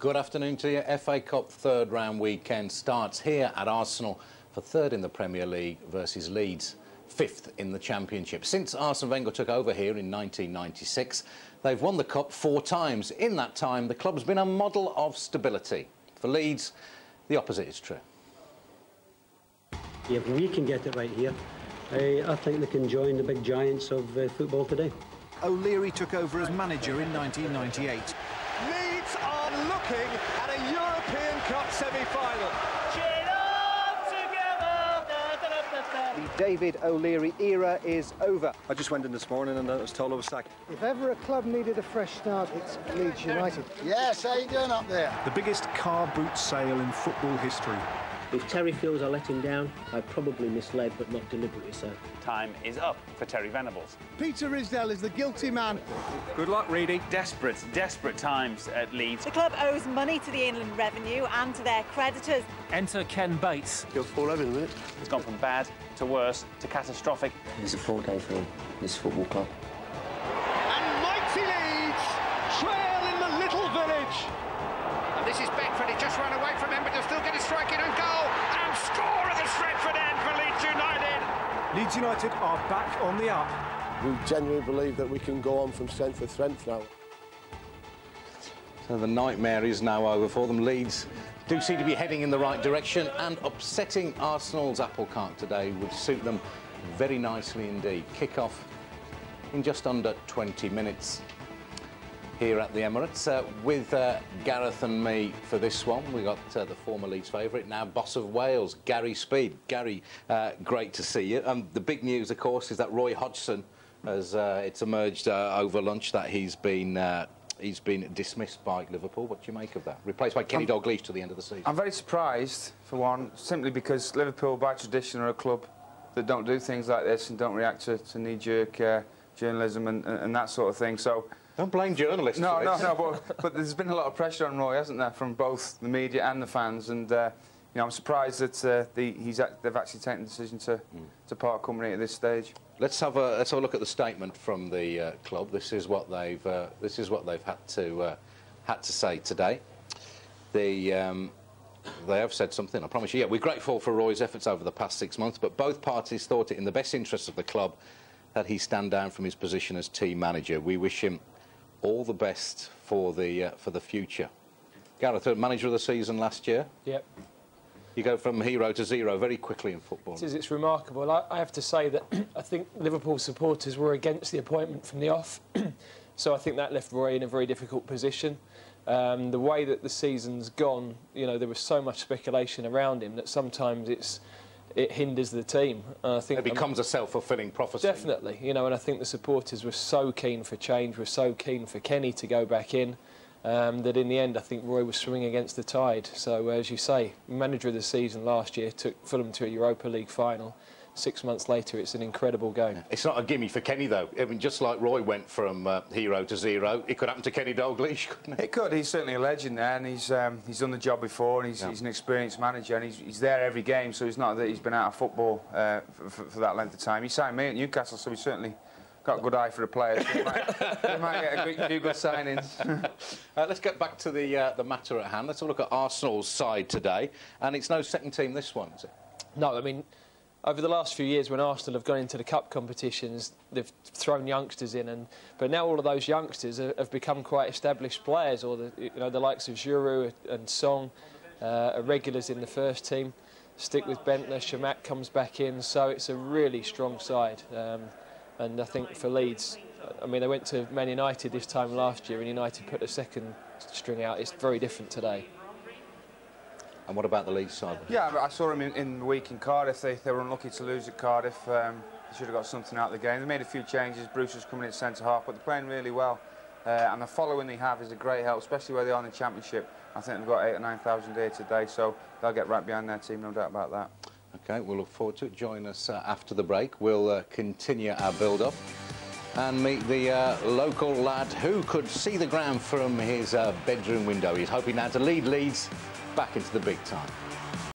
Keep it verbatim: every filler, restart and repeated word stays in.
Good afternoon to you. F A Cup third round weekend starts here at Arsenal for third in the Premier League versus Leeds, fifth in the Championship. Since Arsène Wenger took over here in nineteen ninety-six, they've won the Cup four times. In that time, the club's been a model of stability. For Leeds, the opposite is true. If we can get it right here, I, I think they can join the big giants of uh, football today. O'Leary took over as manager in nineteen ninety-eight. Leeds are looking at a European Cup semi-final. Cheer up together. Da, da, da, da, da. The David O'Leary era is over. I just went in this morning and I was told I was sacked. If ever a club needed a fresh start, it's Leeds United. Yes, how you doing up there? The biggest car boot sale in football history. If Terry feels I let him down, I probably misled, but not deliberately so. Time is up for Terry Venables. Peter Risdell is the guilty man. Good luck, Reedy. Desperate, desperate times at Leeds. The club owes money to the Inland Revenue and to their creditors. Enter Ken Bates. He'll fall over in a minute. It's gone from bad to worse to catastrophic. It's a poor day for this football club. And mighty Leeds trail in the little village. And this is Beckford. He just ran away from him, but he'll still get his strike in and goal. Score at the Stretford end for Leeds United. Leeds United are back on the up. We genuinely believe that we can go on from strength to strength now. So the nightmare is now over for them. Leeds do seem to be heading in the right direction, and upsetting Arsenal's apple cart today would suit them very nicely indeed. Kick-off in just under twenty minutes here at the Emirates, uh, with uh, Gareth and me for this one. We've got uh, the former Leeds favourite, now boss of Wales, Gary Speed. Gary, uh, great to see you. Um, the big news, of course, is that Roy Hodgson, as uh, it's emerged uh, over lunch, that he's been uh, he's been dismissed by Liverpool. What do you make of that? Replaced by Kenny Dalglish to the end of the season. I'm very surprised, for one, simply because Liverpool, by tradition, are a club that don't do things like this and don't react to, to knee-jerk uh, journalism and, and, and that sort of thing. So. Don't blame journalists. No, no, no, but, but there's been a lot of pressure on Roy, hasn't there, from both the media and the fans, and uh, you know, I'm surprised that uh, the, he's act, they've actually taken the decision to, mm. to part company at this stage. Let's have a let's have a look at the statement from the uh, club. This is what they've uh, this is what they've had to uh, had to say today. The um, They have said something, I promise you. Yeah, we're grateful for Roy's efforts over the past six months, but both parties thought it in the best interest of the club that he stand down from his position as team manager. We wish him all the best for the uh, for the future. Gareth, manager of the season last year. Yep. You go from hero to zero very quickly in football. It is. It's remarkable. I, I have to say that I think Liverpool supporters were against the appointment from the off, so I think that left Roy in a very difficult position. Um, the way that the season's gone, you know, there was so much speculation around him that sometimes it's. It hinders the team. And I think it becomes I'm, a self-fulfilling prophecy. Definitely, you know, and I think the supporters were so keen for change, were so keen for Kenny to go back in, um, that in the end I think Roy was swimming against the tide. So, as you say, manager of the season last year, took Fulham to a Europa League final. Six months later, it's an incredible game. It's not a gimme for Kenny, though. I mean, just like Roy went from uh, hero to zero, it could happen to Kenny Dalglish, couldn't it? It could. He's certainly a legend there, and he's um, he's done the job before, and he's, yeah. he's an experienced manager, and he's, he's there every game, so it's not that he's been out of football uh, for, for that length of time. He signed me at Newcastle, so he's certainly got a good eye for the players. They might, they might get a good, few good signings. uh, let's get back to the, uh, the matter at hand. Let's have a look at Arsenal's side today, and it's no second team this one, is it? No, I mean, over the last few years, when Arsenal have gone into the cup competitions, they've thrown youngsters in, and but now all of those youngsters have, have become quite established players, or the, you know, the likes of Giroud and Song uh, are regulars in the first team. Stick with Bendtner, Chamakh comes back in, so it's a really strong side. Um, and I think for Leeds, I mean, they went to Man United this time last year, and United put the second string out. It's very different today. And what about the Leeds side? Yeah, I saw him in, in the week in Cardiff. They, they were unlucky to lose at Cardiff. Um, they should have got something out of the game. They made a few changes. Bruce was coming in at centre-half, but they're playing really well. Uh, and the following they have is a great help, especially where they are in the Championship. I think they've got eight or nine thousand here today, so they'll get right behind their team, no doubt about that. OK, we'll look forward to it. Join us uh, after the break. We'll uh, continue our build-up and meet the uh, local lad who could see the ground from his uh, bedroom window. He's hoping now to lead Leeds back into the big time.